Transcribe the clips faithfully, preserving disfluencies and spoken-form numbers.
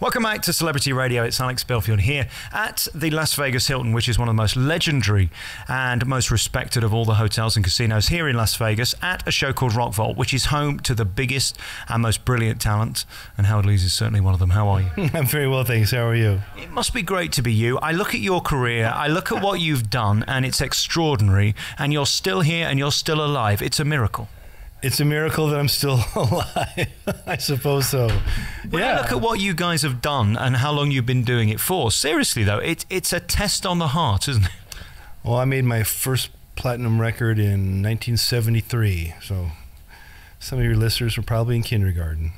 Welcome back to Celebrity Radio. It's Alex Belfield here at the Las Vegas Hilton, which is one of the most legendary and most respected of all the hotels and casinos here in Las Vegas, at a show called Rock Vault, which is home to the biggest and most brilliant talent. And Howard Leese is certainly one of them. How are you? I'm very well, thanks. How are you? It must be great to be you. I look at your career, I look at what you've done, and it's extraordinary. And you're still here and you're still alive. It's a miracle. It's a miracle that I'm still alive. I suppose so. When yeah. I look at what you guys have done and how long you've been doing it for, seriously though, it, it's a test on the heart, isn't it? Well, I made my first platinum record in nineteen seventy-three, so some of your listeners were probably in kindergarten.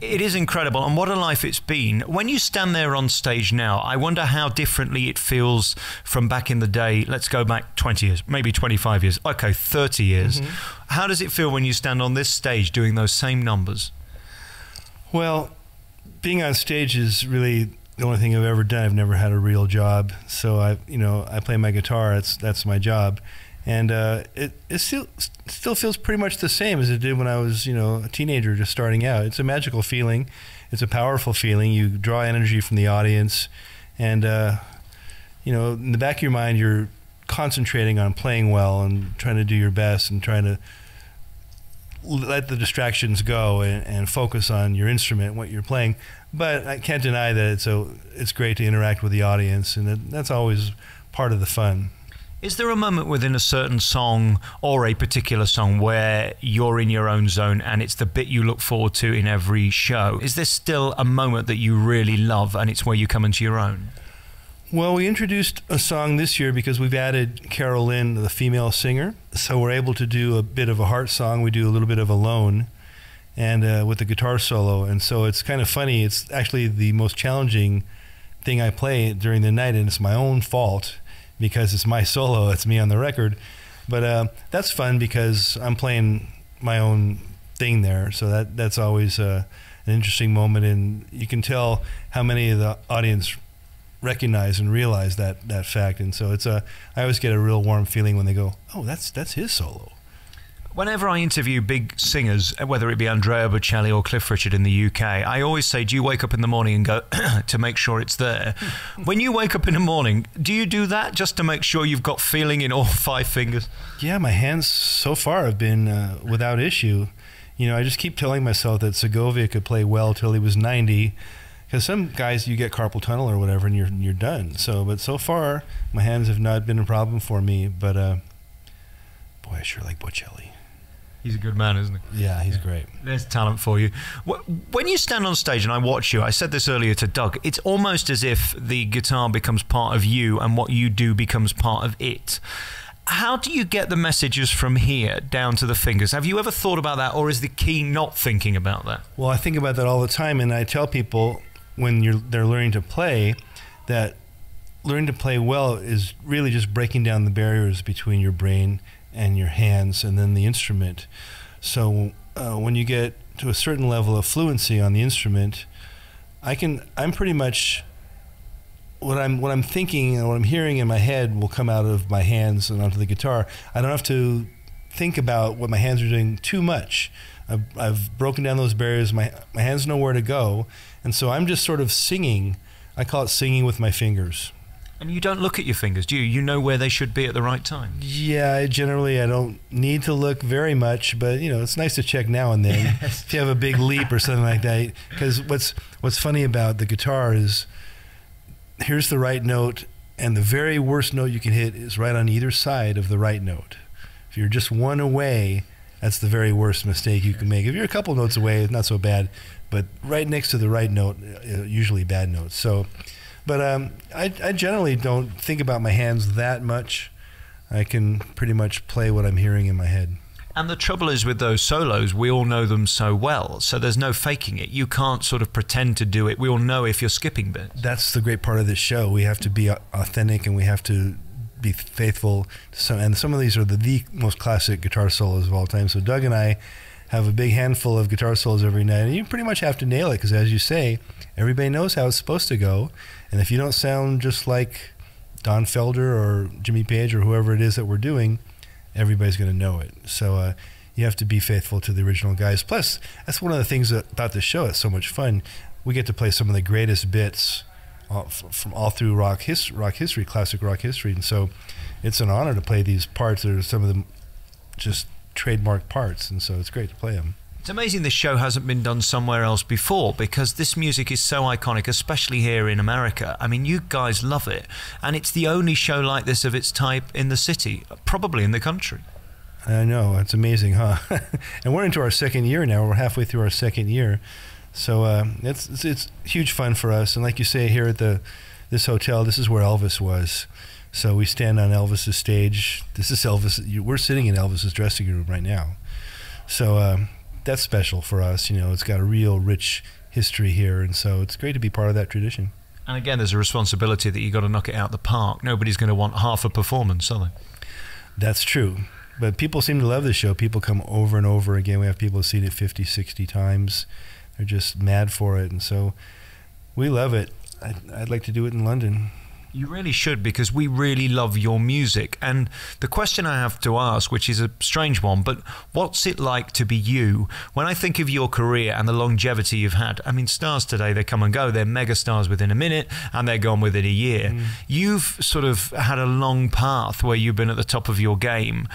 It is incredible, and what a life it's been. When you stand there on stage now, I wonder how differently it feels from back in the day. Let's go back twenty years, maybe twenty-five years, okay, thirty years. Mm-hmm. How does it feel when you stand on this stage doing those same numbers? Well, being on stage is really the only thing I've ever done. I've never had a real job, so I, you know, I play my guitar. That's that's my job. And uh, it, it still, still feels pretty much the same as it did when I was, you know, a teenager just starting out. It's a magical feeling. It's a powerful feeling. You draw energy from the audience. And, uh, you know, in the back of your mind, you're concentrating on playing well and trying to do your best and trying to let the distractions go and, and focus on your instrument, what you're playing. But I can't deny that it's, a, it's great to interact with the audience, and that, that's always part of the fun. Is there a moment within a certain song or a particular song where you're in your own zone and it's the bit you look forward to in every show? Is there still a moment that you really love and it's where you come into your own? Well, we introduced a song this year because we've added Carolyn, the female singer. So we're able to do a bit of a Heart song. We do a little bit of Alone and uh, with the guitar solo. And so it's kind of funny. It's actually the most challenging thing I play during the night, and it's my own fault, because it's my solo, it's me on the record. But uh, that's fun because I'm playing my own thing there, so that, that's always uh, an interesting moment, and you can tell how many of the audience recognize and realize that, that fact, and so it's a, I always get a real warm feeling when they go, oh, that's, that's his solo. Whenever I interview big singers, whether it be Andrea Bocelli or Cliff Richard in the U K, I always say, do you wake up in the morning and go to make sure it's there? When you wake up in the morning, do you do that just to make sure you've got feeling in all five fingers? Yeah, my hands so far have been uh, without issue. You know, I just keep telling myself that Segovia could play well till he was ninety, because some guys, you get carpal tunnel or whatever and you're, you're done. So, but so far, my hands have not been a problem for me, but uh, boy, I sure like Bocelli. He's a good man, isn't he? Yeah, he's yeah. great. There's talent for you. When you stand on stage and I watch you, I said this earlier to Doug, it's almost as if the guitar becomes part of you and what you do becomes part of it. How do you get the messages from here down to the fingers? Have you ever thought about that, or is the key not thinking about that? Well, I think about that all the time, and I tell people when you're, they're learning to play that learning to play well is really just breaking down the barriers between your brain and your hands and then the instrument. So uh, when you get to a certain level of fluency on the instrument, I can, I'm pretty much, what I'm, what I'm thinking and what I'm hearing in my head will come out of my hands and onto the guitar. I don't have to think about what my hands are doing too much. I've, I've broken down those barriers. My, my hands know where to go. And so I'm just sort of singing. I call it singing with my fingers. And you don't look at your fingers, do you? You know where they should be at the right time. Yeah, I generally I don't need to look very much, but you know, it's nice to check now and then. Yes. If you have a big leap or something like that. Because what's, what's funny about the guitar is here's the right note, and the very worst note you can hit is right on either side of the right note. If you're just one away, that's the very worst mistake you can make. If you're a couple notes away, it's not so bad, but right next to the right note, usually bad notes. So. But um, I, I generally don't think about my hands that much. I can pretty much play what I'm hearing in my head. And the trouble is with those solos, we all know them so well, so there's no faking it. You can't sort of pretend to do it. We all know if you're skipping bits. That's the great part of this show. We have to be authentic and we have to be faithful. So, and some of these are the, the most classic guitar solos of all time. So Doug and I have a big handful of guitar solos every night, and you pretty much have to nail it because, as you say, everybody knows how it's supposed to go. And if you don't sound just like Don Felder or Jimmy Page or whoever it is that we're doing, everybody's going to know it. So uh, you have to be faithful to the original guys. Plus, that's one of the things that, about the show. It's so much fun. we get to play some of the greatest bits all, from all through rock his, rock history, classic rock history. And so it's an honor to play these parts that are some of them just trademark parts. And so it's great to play them. It's amazing this show hasn't been done somewhere else before, because this music is so iconic, especially here in America. I mean, you guys love it. And it's the only show like this of its type in the city, probably in the country. I know, it's amazing, huh? And we're into our second year now. We're halfway through our second year. So uh, it's, it's, it's huge fun for us. And like you say, here at the this hotel, this is where Elvis was. So we stand on Elvis's stage. This is Elvis. We're sitting in Elvis's dressing room right now. So um, that's special for us. You know, it's got a real rich history here. And so it's great to be part of that tradition. And again, there's a responsibility that you've got to knock it out the park. Nobody's going to want half a performance, are they? That's true. But people seem to love this show. People come over and over again. We have people who've seen it fifty, sixty times. They're just mad for it. And so we love it. I'd, I'd like to do it in London. You really should, because we really love your music. And the question I have to ask, which is a strange one, but what's it like to be you? When I think of your career and the longevity you've had, I mean, stars today, they come and go. They're mega stars within a minute, and they're gone within a year. Mm. You've sort of had a long path where you've been at the top of your game.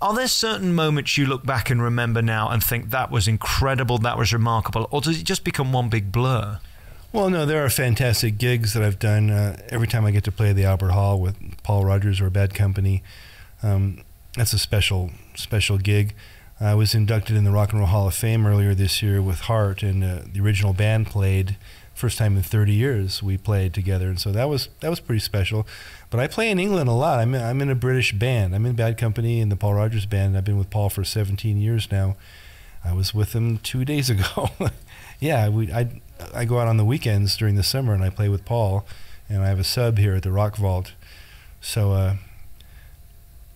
Are there certain moments you look back and remember now and think that was incredible, that was remarkable, or does it just become one big blur? Well, no, there are fantastic gigs that I've done. Uh, every time I get to play the Albert Hall with Paul Rodgers or Bad Company, um, that's a special, special gig. I was inducted in the Rock and Roll Hall of Fame earlier this year with Heart, and uh, the original band played. First time in thirty years we played together, and so that was that was pretty special. But I play in England a lot. I'm in, I'm in a British band. I'm in Bad Company and the Paul Rodgers Band. I've been with Paul for seventeen years now. I was with him two days ago. Yeah, we, I, I go out on the weekends during the summer and I play with Paul, and I have a sub here at the Rock Vault. So, uh,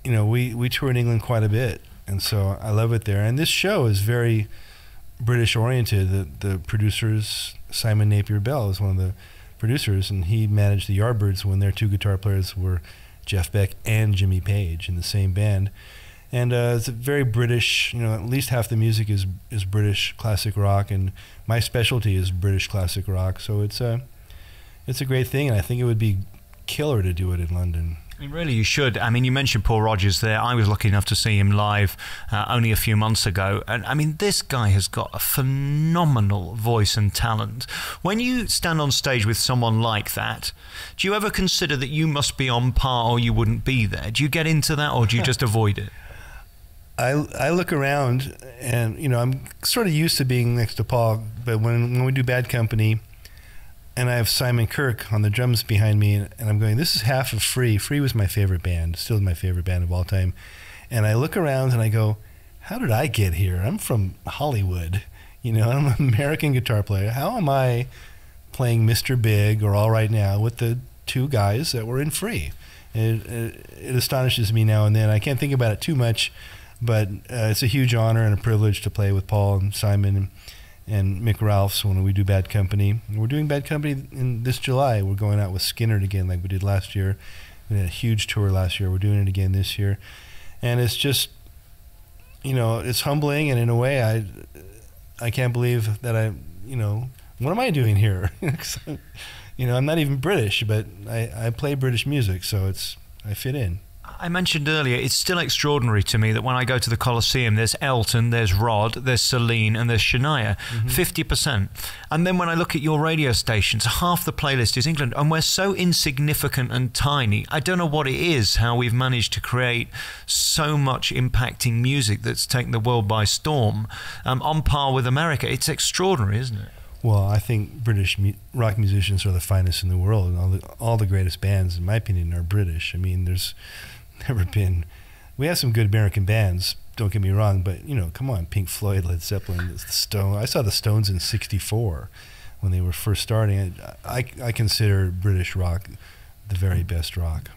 you know, we, we tour in England quite a bit, and so I love it there. And this show is very British-oriented. The, the producers, Simon Napier-Bell is one of the producers, and he managed the Yardbirds when their two guitar players were Jeff Beck and Jimmy Page in the same band. And uh, it's a very British, you know, at least half the music is is British classic rock, and my specialty is British classic rock. So it's a, it's a great thing, and I think it would be killer to do it in London. I mean, really, you should. I mean, you mentioned Paul Rodgers there. I was lucky enough to see him live uh, only a few months ago. And, I mean, this guy has got a phenomenal voice and talent. When you stand on stage with someone like that, do you ever consider that you must be on par or you wouldn't be there? Do you get into that, or do you just avoid it? I, I look around, and, you know, I'm sort of used to being next to Paul, but when, when we do Bad Company and I have Simon Kirk on the drums behind me, and, and I'm going, this is half of Free. Free was my favorite band, still my favorite band of all time. And I look around and I go, how did I get here? I'm from Hollywood. You know, I'm an American guitar player. How am I playing Mister Big or All Right Now with the two guys that were in Free? It, it, it astonishes me now and then. I can't think about it too much. But uh, it's a huge honor and a privilege to play with Paul and Simon and, and Mick Ralphs when we do Bad Company. And we're doing Bad Company in this July. We're going out with Skinner again like we did last year. We had a huge tour last year. We're doing it again this year. And it's just, you know, it's humbling. And in a way, I, I can't believe that I, you know, what am I doing here? You know, I'm not even British, but I, I play British music, so it's, I fit in. I mentioned earlier, it's still extraordinary to me that when I go to the Coliseum, there's Elton, there's Rod, there's Celine, and there's Shania, mm-hmm. fifty percent. And then when I look at your radio stations, half the playlist is England, and we're so insignificant and tiny. I don't know what it is, how we've managed to create so much impacting music that's taken the world by storm, um, on par with America. It's extraordinary, isn't it? Well, I think British mu rock musicians are the finest in the world, and all the, all the greatest bands, in my opinion, are British. I mean, there's never been. We have some good American bands, don't get me wrong, but, you know, come on, Pink Floyd, Led Zeppelin, the Stone. I saw the Stones in sixty-four when they were first starting. I, I, I consider British rock the very best rock.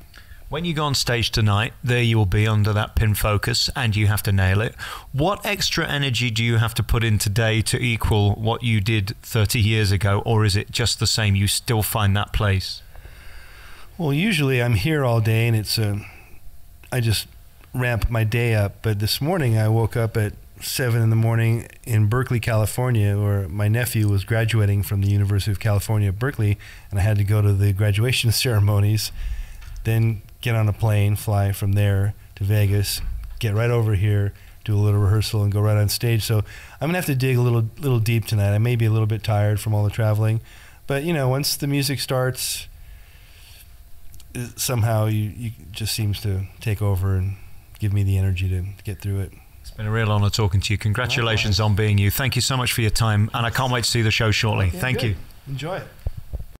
When you go on stage tonight, there you will be under that pin focus, and you have to nail it. What extra energy do you have to put in today to equal what you did thirty years ago, or is it just the same, you still find that place? Well, usually I'm here all day, and it's a, I just ramp my day up. But this morning I woke up at seven in the morning in Berkeley, California, where my nephew was graduating from the University of California, Berkeley, and I had to go to the graduation ceremonies, then get on a plane, fly from there to Vegas, get right over here, do a little rehearsal, and go right on stage. So I'm gonna have to dig a little little deep tonight. I may be a little bit tired from all the traveling, but you know, once the music starts, it, somehow you, you just seems to take over and give me the energy to get through it. It's been a real honor talking to you. Congratulations on being you. Thank you so much for your time, and I can't wait to see the show shortly. Yeah, thank good. you. Enjoy it.